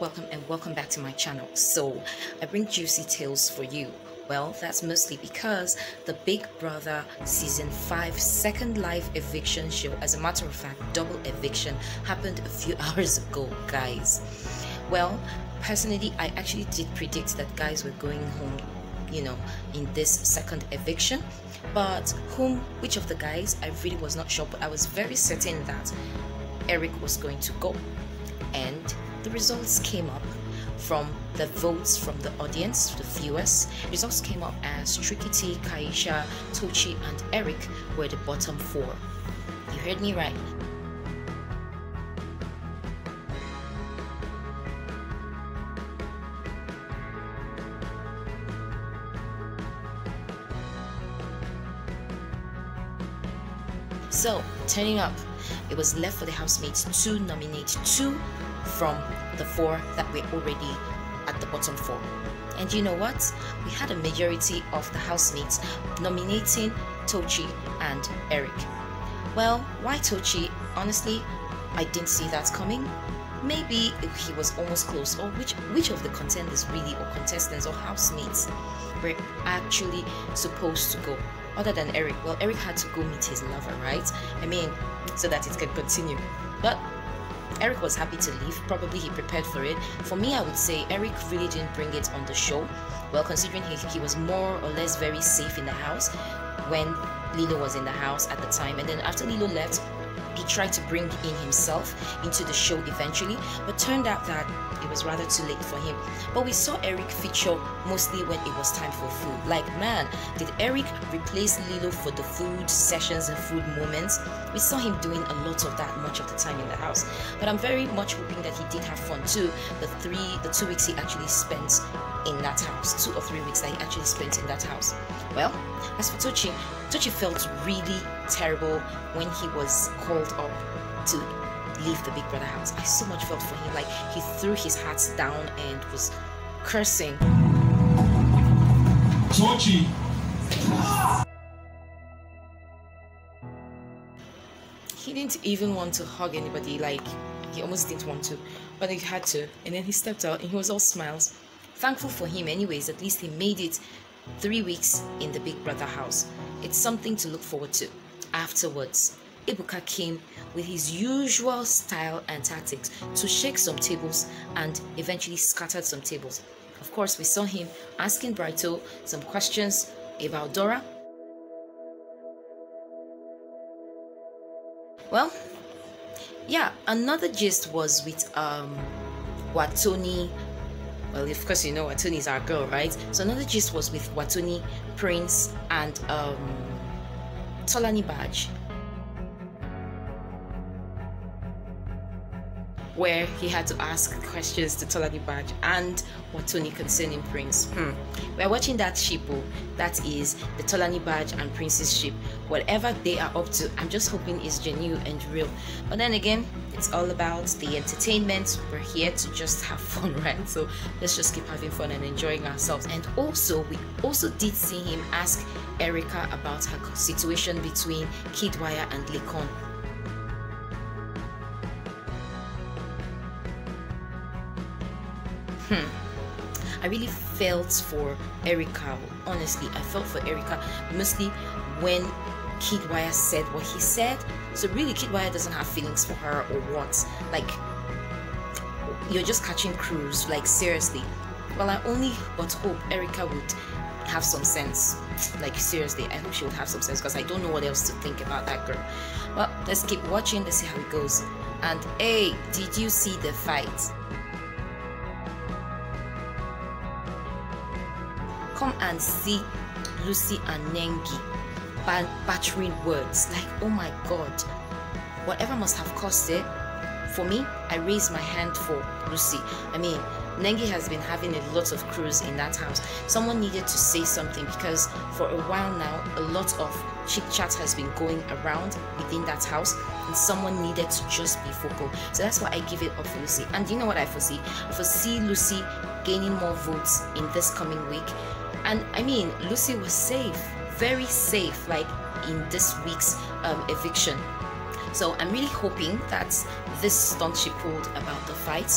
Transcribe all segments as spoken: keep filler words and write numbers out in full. welcome and welcome back to my channel. So I bring juicy tales for you. Well, that's mostly because the Big Brother season five second live eviction show, as a matter of fact double eviction, happened a few hours ago, guys. Well, personally I actually did predict that guys were going home, you know, in this second eviction, but whom which of the guys I really was not sure, but I was very certain that Eric was going to go. And the results came up from the votes from the audience, the viewers. Results came up as Tricky T, Kaisha, Tochi and Eric were the bottom four. You heard me right. So, turning up, it was left for the housemates to nominate two from the four that were already at the bottom four. And you know what? We had a majority of the housemates nominating Tochi and Eric. Well, why Tochi? Honestly, I didn't see that coming. Maybe he was almost close, or which which of the contenders really, or contestants or housemates, were actually supposed to go, other than Eric. Well, Eric had to go meet his lover, right? I mean, so that it could continue. But Eric was happy to leave. Probably he prepared for it. For me, I would say Eric really didn't bring it on the show. Well, considering he, he was more or less very safe in the house when Lilo was in the house at the time. And then after Lilo left, he tried to bring in himself into the show eventually, but turned out that it was rather too late for him. But we saw Eric feature mostly when it was time for food. Like, man, did Eric replace Lilo for the food sessions and food moments? We saw him doing a lot of that much of the time in the house. But I'm very much hoping that he did have fun too, the three the two weeks he actually spent in that house, two or three weeks that he actually spent in that house. Well, as for Tochi, Tochi felt really terrible when he was called up to leave the Big Brother house. I so much felt for him. Like, he threw his hat down and was cursing. Tochi! He didn't even want to hug anybody. Like, he almost didn't want to, but he had to. And then he stepped out and he was all smiles. Thankful for him anyways, at least he made it three weeks in the Big Brother house. It's something to look forward to. Afterwards, Ibuka came with his usual style and tactics to shake some tables and eventually scattered some tables. Of course, we saw him asking Brighto some questions about Dora. Well, yeah, another gist was with um, Wathoni. Well, of course, you know Wathoni is our girl, right? So another gist was with Wathoni, Prince, and um, Tolanibaj, where he had to ask questions to Tolanibaj and Wathoni concerning Prince. Hmm. We are watching that sheeple. That is the Tolanibaj and Prince's sheep. Whatever they are up to, I'm just hoping is genuine and real. But then again, it's all about the entertainment. We're here to just have fun, right? So let's just keep having fun and enjoying ourselves. And also, we also did see him ask Erica about her situation between Kiddwaya and Laycon. Hmm. I really felt for Erica. Honestly, I felt for Erica mostly when Kiddwaya said what he said. So really, Kiddwaya doesn't have feelings for her or what. Like, you're just catching crews. Like, seriously. Well, I only but hope Erica would have some sense. Like, seriously, I hope she would have some sense, because I don't know what else to think about that girl. Well, let's keep watching. Let's see how it goes. And hey, did you see the fight? Come and see Lucy and Nengi battering words. Like, oh my god, whatever must have caused it. For me, I raise my hand for Lucy. I mean, Nengi has been having a lot of crews in that house. Someone needed to say something, because for a while now a lot of chit chat has been going around within that house, and someone needed to just be vocal. So that's why I give it up for Lucy. And you know what I foresee? I foresee Lucy gaining more votes in this coming week. And I mean, Lucy was safe, very safe, like in this week's um, eviction. So I'm really hoping that this stunt she pulled about the fight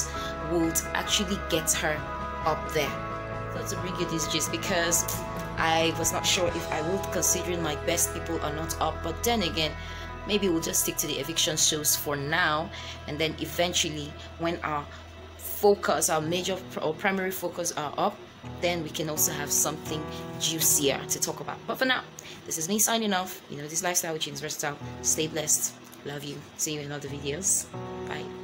would actually get her up there. So to bring you this gist, because I was not sure if I would, considering my best people are not up, but then again, maybe we'll just stick to the eviction shows for now, and then eventually when our focus, our major or primary focus are up, then we can also have something juicier to talk about. But for now, this is me signing off. You know, this lifestyle, which is versatile. Stay blessed. Love you. See you in other videos. Bye.